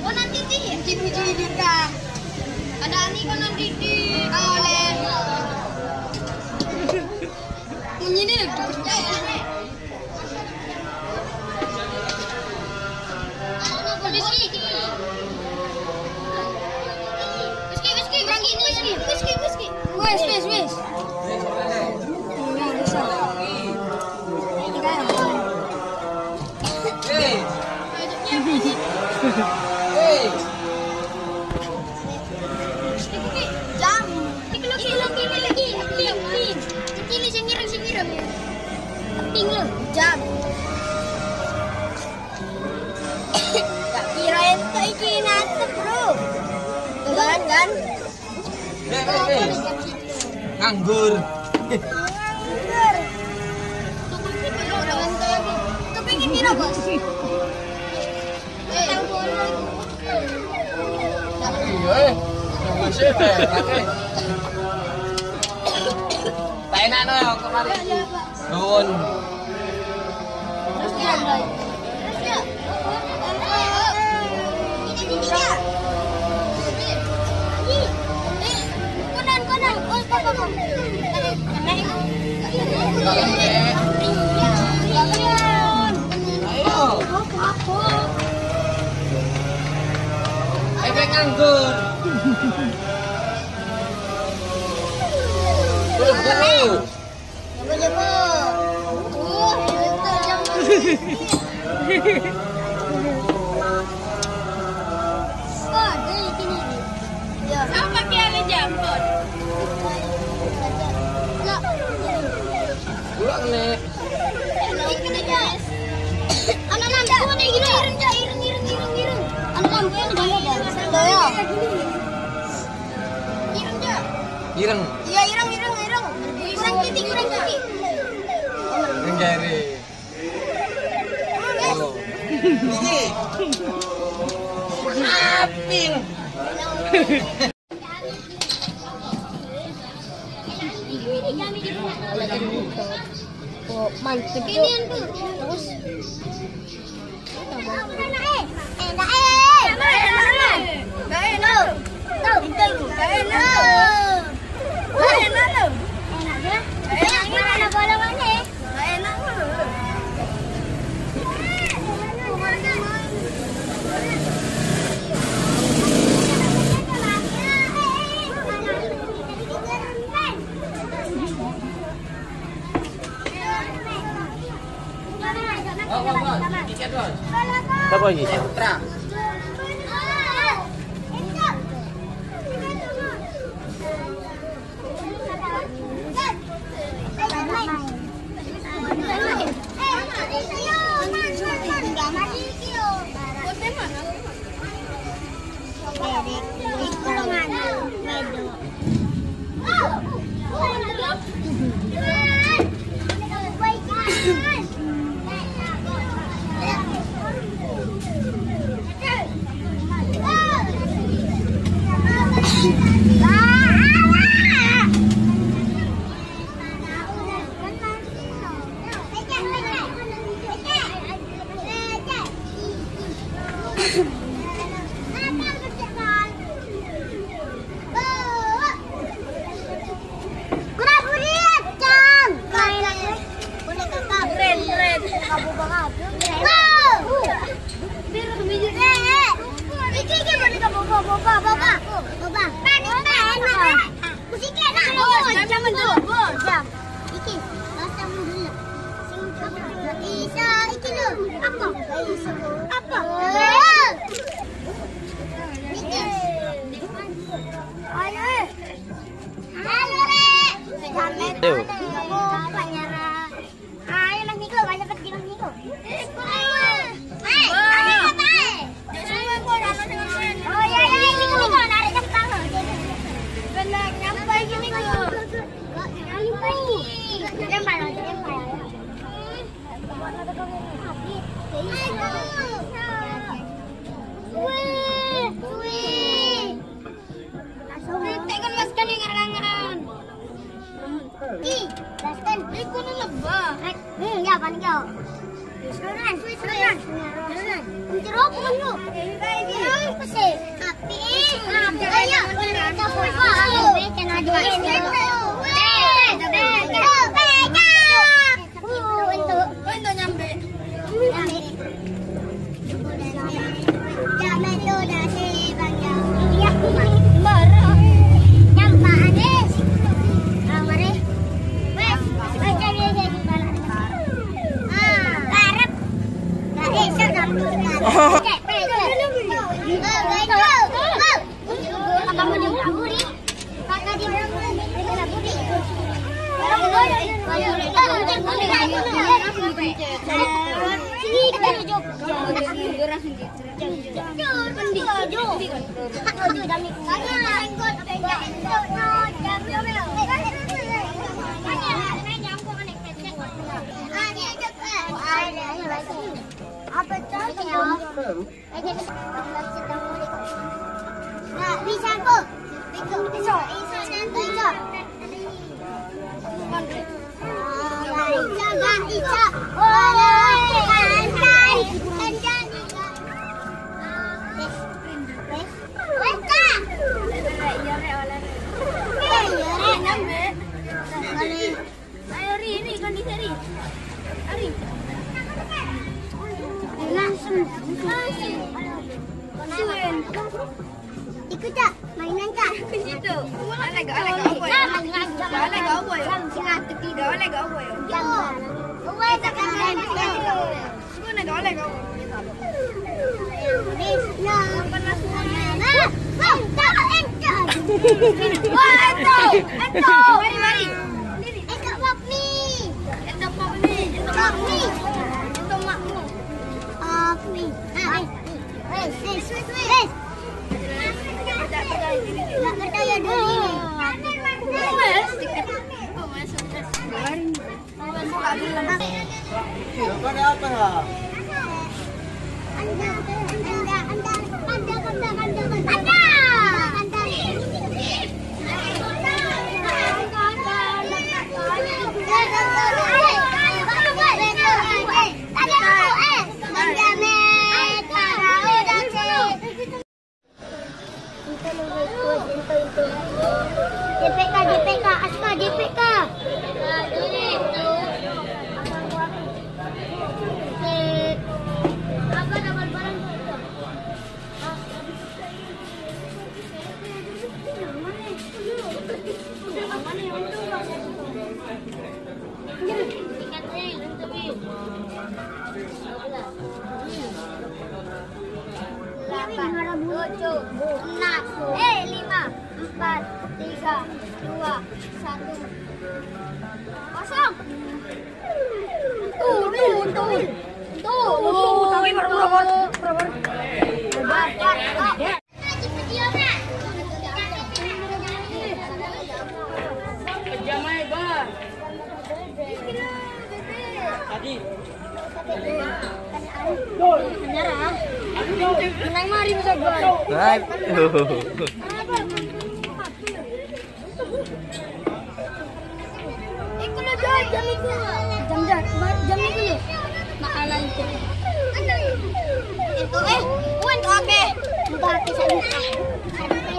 Konon titik dipuji nikah. Ada ni konon titik oleh. Ini ni dipercaya ni. Polisi. Polisi berang ini ni. Polisi. Wes. Anggur. Anggur. Ireng. Iya, ireng. Kurang titik. Nenggari. Halo. Ini. Aping. Oh, mantep. Terus. Enak. Apa lagi? Apa? Itu oke. Mudah hati saya.